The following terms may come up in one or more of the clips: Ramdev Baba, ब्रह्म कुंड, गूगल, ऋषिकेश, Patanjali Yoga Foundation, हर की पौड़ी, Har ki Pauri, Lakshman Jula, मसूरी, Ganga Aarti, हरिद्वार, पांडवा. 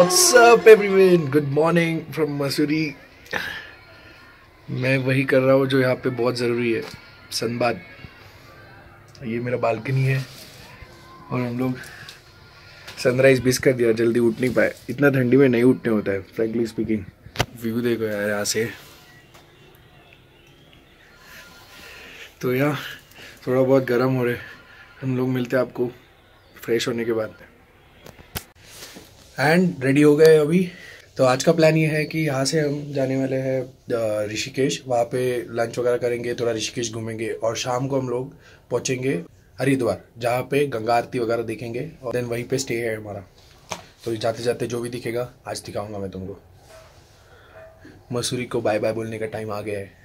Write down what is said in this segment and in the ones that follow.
What's up everyone? Good morning from मसूरी। मैं वही कर रहा हूँ जो यहाँ पे बहुत ज़रूरी है, सनबाद। ये मेरा बालकनी है और हम लोग सनराइज़ मिस कर दिया, जल्दी उठ नहीं पाए। इतना ठंडी में नहीं उठने होता है फ्रैंकली स्पीकिंग। व्यू देखो यार यहाँ से। तो यहाँ थोड़ा बहुत गर्म हो रहा है, हम लोग मिलते हैं आपको फ्रेश होने के बाद। एंड रेडी हो गए अभी। तो आज का प्लान ये है कि यहाँ से हम जाने वाले हैं ऋषिकेश, वहाँ पे लंच वगैरह करेंगे, थोड़ा ऋषिकेश घूमेंगे और शाम को हम लोग पहुँचेंगे हरिद्वार, जहाँ पे गंगा आरती वगैरह देखेंगे और देन वहीं पे स्टे है हमारा। तो जाते जाते जो भी दिखेगा आज दिखाऊंगा मैं तुमको। मसूरी को बाय बाय बोलने का टाइम आ गया है।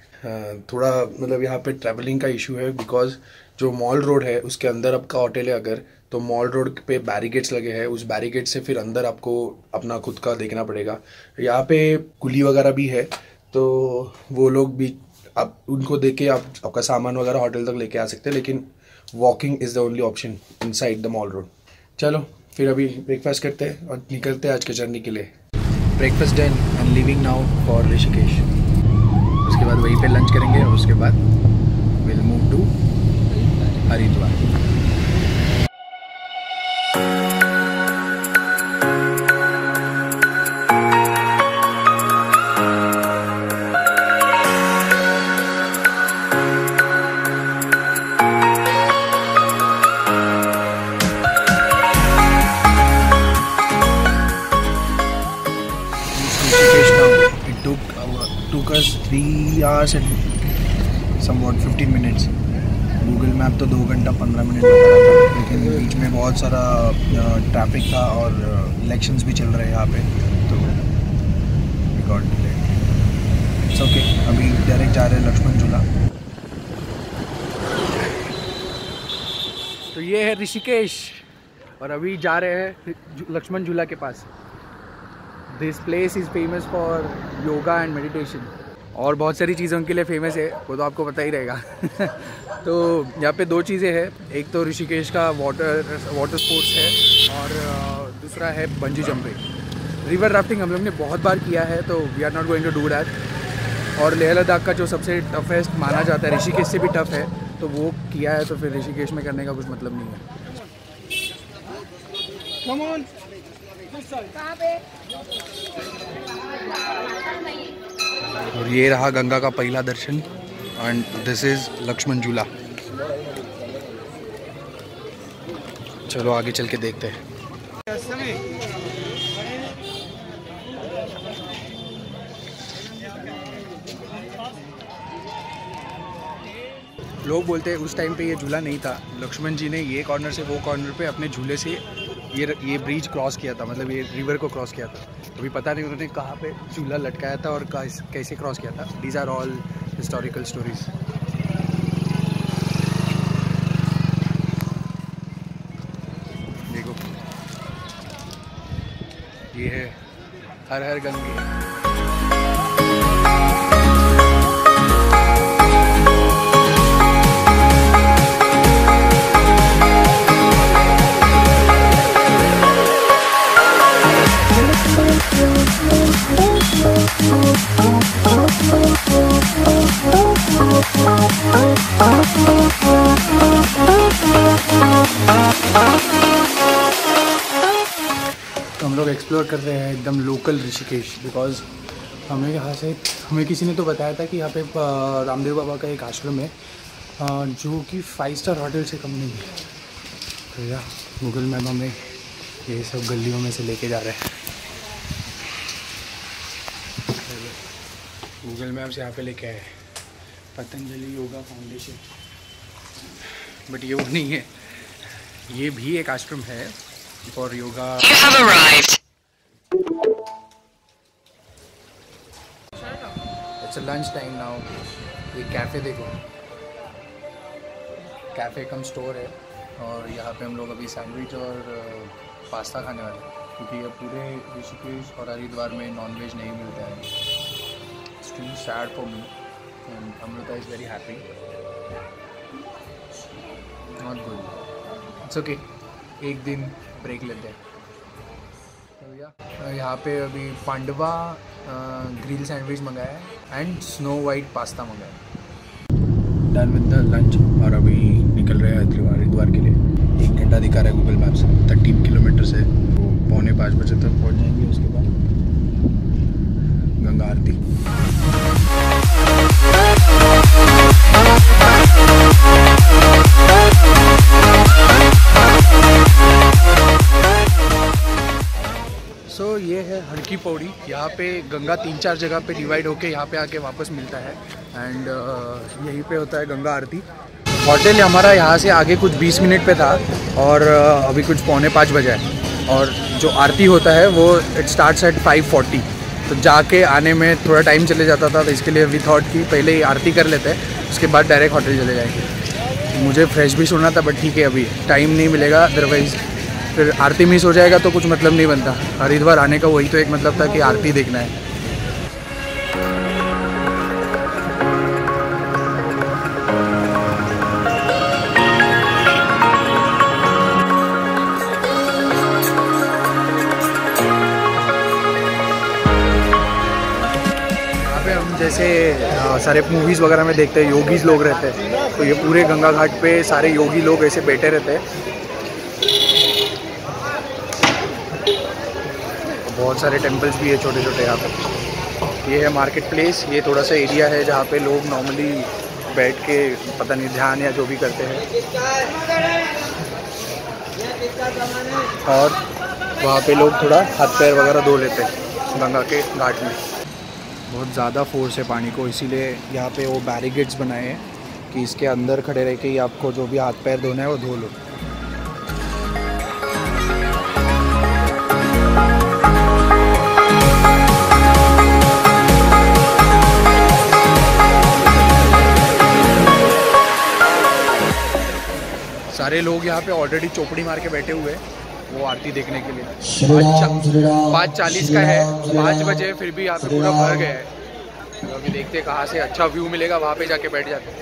थोड़ा मतलब यहाँ पे ट्रैवलिंग का इशू है बिकॉज जो मॉल रोड है उसके अंदर आपका होटल है अगर, तो मॉल रोड पे बैरिकेड्स लगे हैं, उस बैरिकेड से फिर अंदर आपको अपना खुद का देखना पड़ेगा। यहाँ पे कुली वगैरह भी है तो वो लोग भी आप उनको देख के आप आपका सामान वगैरह होटल तक लेके आ सकते हैं, लेकिन walking is the only option inside the mall road. चलो फिर अभी ब्रेकफास्ट करते हैं और निकलते हैं आज के जर्नी के लिए। Breakfast done, I am living now for ऋषिकेश। उसके बाद वहीं पे लंच करेंगे और उसके बाद will move to हरिद्वार। Us 3 hours and somewhat 15 minutes। गूगल map तो 2 घंटा 15 मिनट लग रहा था, लेकिन बीच में बहुत सारा ट्रैफिक था और इलेक्शंस भी चल रहे हैं यहाँ पे, तो रिकॉर्ड डिले। इट्स ओके, अभी डायरेक्ट जा रहे हैं लक्ष्मण झूला। तो ये है ऋषिकेश और अभी जा रहे हैं लक्ष्मण झूला के पास। This place is famous for yoga and meditation और बहुत सारी चीज़ों के लिए फेमस है, वो तो आपको पता ही रहेगा। तो यहाँ पे 2 चीज़ें हैं, एक तो ऋषिकेश का वाटर स्पोर्ट्स है और दूसरा है बंजी जंपिंग। रिवर राफ्टिंग हम लोग ने बहुत बार किया है तो we are not going to do that. और लेह लद्दाख का जो सबसे टफेस्ट माना जाता है, ऋषिकेश से भी टफ है, तो वो किया है, तो फिर ऋषिकेश में करने का कुछ मतलब नहीं है। Come on. और ये रहा गंगा का पहला दर्शन and this is Lakshman Jhula. चलो आगे चल के देखते हैं। लोग बोलते हैं उस टाइम पे ये झूला नहीं था, लक्ष्मण जी ने ये कॉर्नर से वो कॉर्नर पे अपने झूले से ये ब्रिज क्रॉस किया था, मतलब ये रिवर को क्रॉस किया था। अभी पता नहीं उन्होंने कहाँ पे झूला लटकाया था और कैसे क्रॉस किया था। These are all historical stories. देखो ये है हर हर गंगे। हम लोग एक्सप्लोर कर रहे हैं एकदम लोकल ऋषिकेश, बिकॉज हमें यहाँ से किसी ने तो बताया था कि यहाँ पे रामदेव बाबा का एक आश्रम है जो कि 5 स्टार होटल से कम नहीं है। तो यार गूगल मैप हमें ये सब गलियों में से लेके जा रहे हैं। गूगल मैप से यहाँ पे लेके आए पतंजलि योगा फाउंडेशन, बट ये वो नहीं है, ये भी एक आश्रम है for yoga. It's lunch time now. ये कैफ़े देखो, कैफ़े कम स्टोर है और यहाँ पे हम लोग अभी सैंडविच और पास्ता खाने वाले हैं, क्योंकि ये पूरे ऋषिकेश और हरिद्वार में नॉनवेज नहीं मिलता है। It's too sad for me and Amrita is very happy. Not good, it's okay, एक दिन ब्रेक लेते हैं। भैया। यहाँ पे अभी पांडवा ग्रिल सैंडविच मंगाया है एंड स्नो वाइट पास्ता मंगाया। डन विद द लंच और अभी निकल रहे हैं हरिद्वार के लिए। 1 घंटा दिखा रहा है गूगल मैप से, 13 किलोमीटर्स है, तो 4:45 बजे तक पहुँच जाएंगे। उसके बाद गंगा आरती। सो ये है हर की पौड़ी। यहाँ पे गंगा 3-4 जगह पे डिवाइड होके यहाँ पे आके वापस मिलता है एंड यहीं पे होता है गंगा आरती। होटल हमारा यहाँ से आगे कुछ 20 मिनट पे था और अभी कुछ 4:45 बजा है और जो आरती होता है वो इट स्टार्ट्स एट 5:40, तो जाके आने में थोड़ा टाइम चले जाता था, तो इसके लिए वी थॉट कि पहले ही आरती कर लेते हैं, उसके बाद डायरेक्ट होटल चले जाएंगे। मुझे फ्रेश भी सोना था बट ठीक है, अभी टाइम नहीं मिलेगा, अदरवाइज़ फिर आरती मिस हो जाएगा तो कुछ मतलब नहीं बनता। हरिद्वार आने का वही तो एक मतलब था कि आरती देखना है। जैसे सारे मूवीज़ वगैरह में देखते हैं योगीज लोग रहते हैं, तो ये पूरे गंगा घाट पे सारे योगी लोग ऐसे बैठे रहते हैं। बहुत सारे टेम्पल्स भी है छोटे छोटे यहाँ पर। ये है मार्केट प्लेस, ये थोड़ा सा एरिया है जहाँ पे लोग नॉर्मली बैठ के पता नहीं ध्यान या जो भी करते हैं, और वहाँ पे लोग थोड़ा हाथ पैर वगैरह धो लेते हैं गंगा के घाट में। बहुत ज़्यादा फोर्स है पानी को, इसीलिए यहाँ पे वो बैरिकेड्स बनाए हैं कि इसके अंदर खड़े रह के ही आपको जो भी हाथ पैर धोना है वो धो लो। सारे लोग यहाँ पे ऑलरेडी चोपड़ी मार के बैठे हुए हैं वो आरती देखने के लिए। 5:40 का है, 5 बजे, फिर भी यहाँ पे पूरा भर गया है। तो अभी देखते हैं कहाँ से अच्छा व्यू मिलेगा, वहाँ पे जाके बैठ जाते हैं।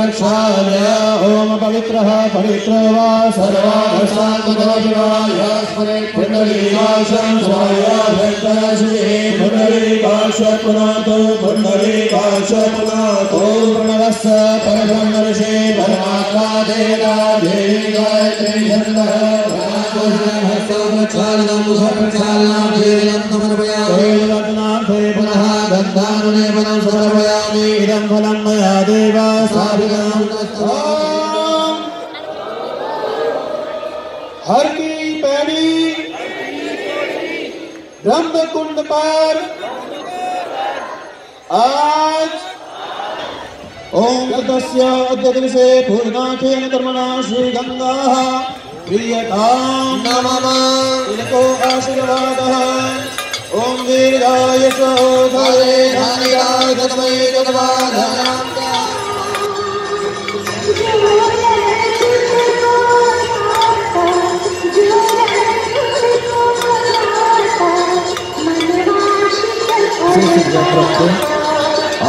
विष्णुवे नमः ओम पवित्रः पवित्रो वा सर्वाः फलम मया देवा हर की पैड़ी ब्रह्म कुंड पर आज ओम तस्य अद्यतन से पूर्णाखेन कर्मणा श्री गंगा प्रियताम नमः इनको आशीर्वाद। ओम दीर्घाय सौभाग्ये धान्याय जगमय जगवाधारा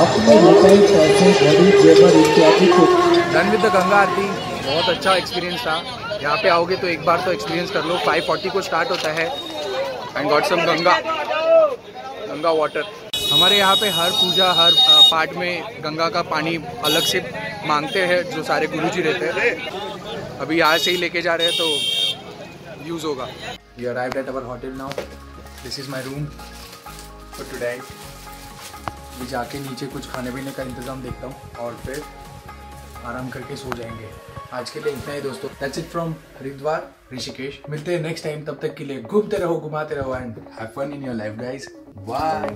आपने इत्यादि। Done with the Ganga aarti. बहुत अच्छा एक्सपीरियंस था। यहाँ पे आओगे तो एक बार तो एक्सपीरियंस कर लो। 5:40 को स्टार्ट होता है and got some Ganga water. हमारे यहाँ पे हर पूजा हर पाठ में गंगा का पानी अलग से मांगते हैं जो सारे गुरुजी रहते हैं। अभी यहाँ से ही लेके जा रहे हैं तो यूज़ होगा। We arrived at our hotel now. This is my room for today. मैं जाके नीचे कुछ खाने पीने का इंतज़ाम देखता हूँ और फिर आराम करके सो जाएंगे। आज के लिए इतना ही दोस्तों। That's it from हरिद्वार ऋषिकेश। मिलते हैं नेक्स्ट टाइम, तब तक के लिए घूमते रहो, घुमाते रहो and have fun in your life guys. Bye.